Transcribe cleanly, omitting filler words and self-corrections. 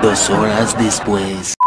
The sword has these ways.